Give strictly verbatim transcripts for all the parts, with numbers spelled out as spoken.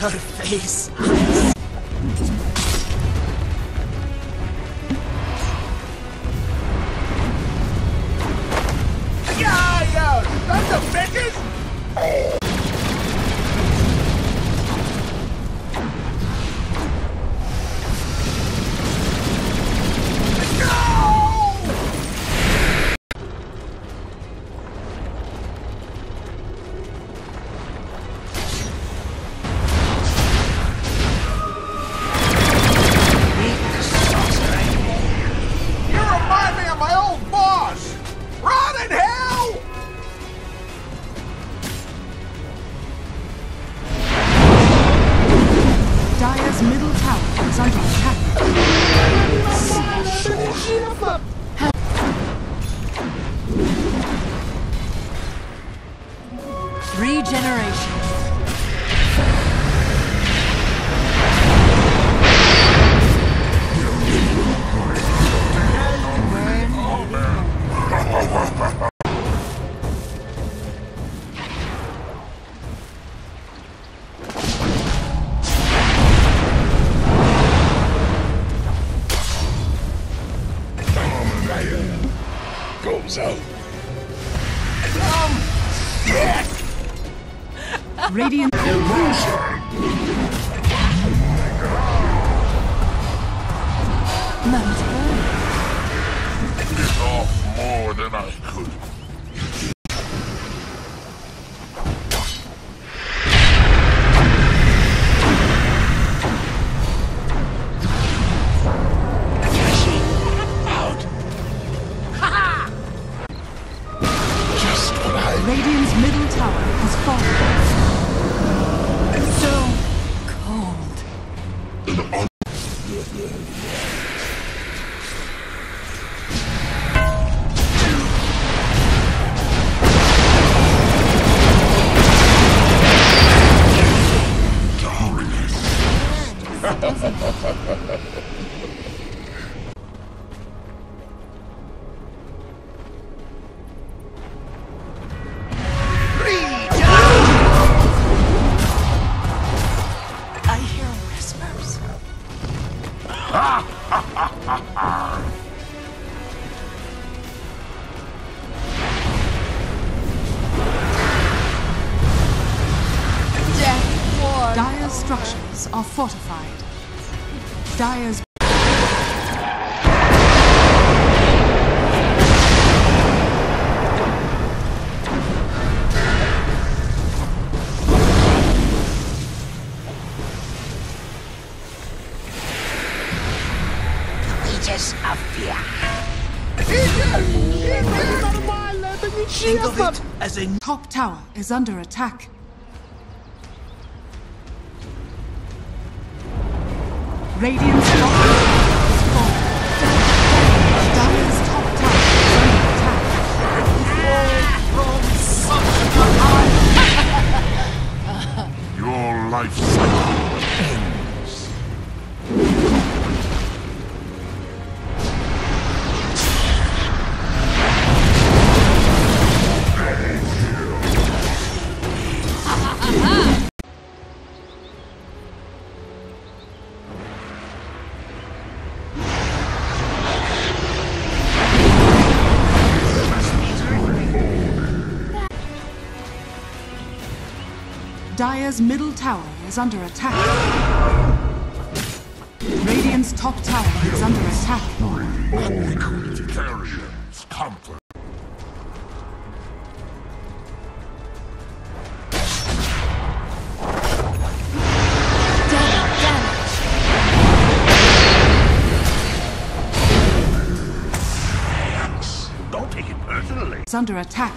Her face. Regeneration. Goes out. Come back. Radiant illusion. Mount burn. Bit off more than I could. Radiant's middle tower has fallen. So cold. Dire structures are fortified. Dire's of fear. Think of it as a top tower is under attack. Radiant's top tower is falling. Dire's top tower is under attack. Your life cycle ends. Dire's middle tower is under attack. Radiant's top tower is under attack. Comfort. Damage. Don't take it personally. It's under attack.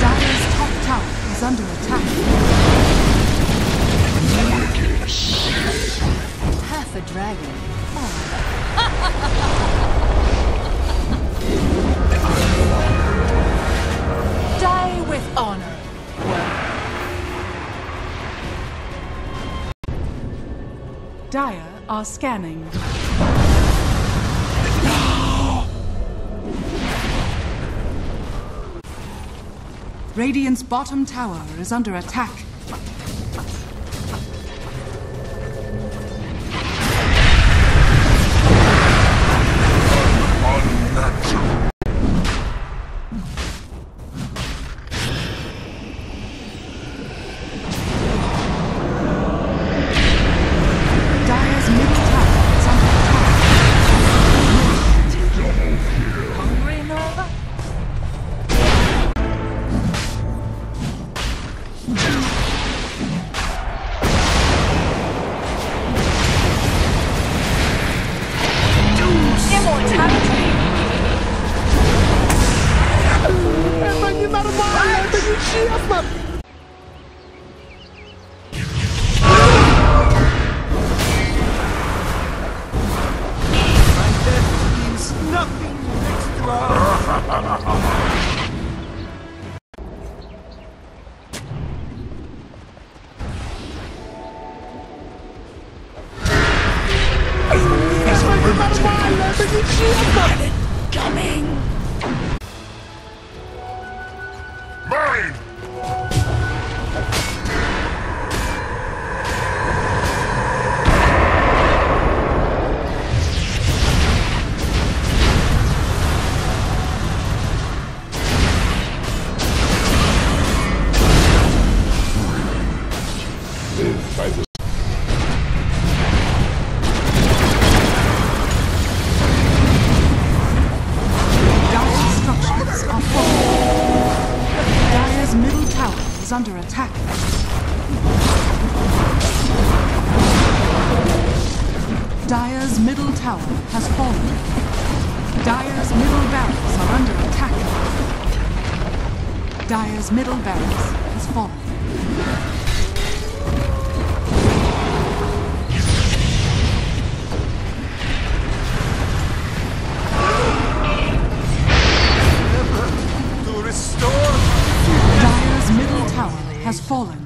Dire's top tower is under attack. Half a dragon. Oh. Die with honor. Well. Dire are scanning. No! Radiant's bottom tower is under attack. Under attack. Dire's middle tower has fallen. Dire's middle barracks are under attack. Dire's middle barracks has fallen. Has fallen.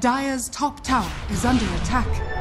Dire's top tower is under attack.